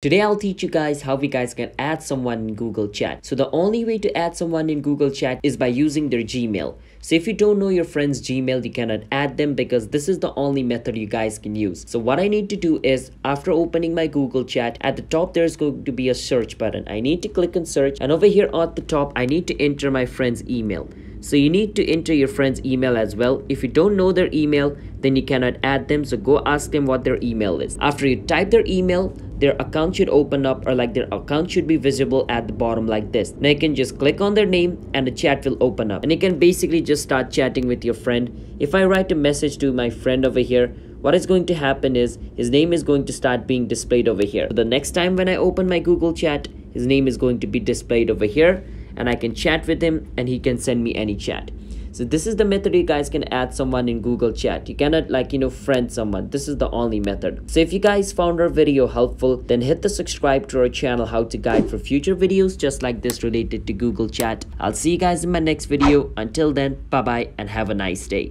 Today I'll teach you guys how we guys can add someone in Google Chat. So the only way to add someone in Google Chat is by using their Gmail. So if you don't know your friend's Gmail, you cannot add them because this is the only method you guys can use. So what I need to do is, after opening my Google Chat, at the top there's going to be a search button. I need to click on search, and over here at the top I need to enter my friend's email. So you need to enter your friend's email as well. If you don't know their email, then you cannot add them. So go ask them what their email is. After you type their email, their account should open up, or like their account should be visible at the bottom like this. Now you can just click on their name and the chat will open up, and you can basically just start chatting with your friend. If I write a message to my friend over here, what is going to happen is his name is going to start being displayed over here. So the next time when I open my Google Chat, his name is going to be displayed over here, and I can chat with him and he can send me any chat. So this is the method you guys can add someone in Google Chat. You cannot friend someone. This is the only method. So if you guys found our video helpful, then hit the subscribe to our channel, How to Guide, for future videos just like this related to Google Chat. I'll see you guys in my next video. Until then, bye bye and have a nice day.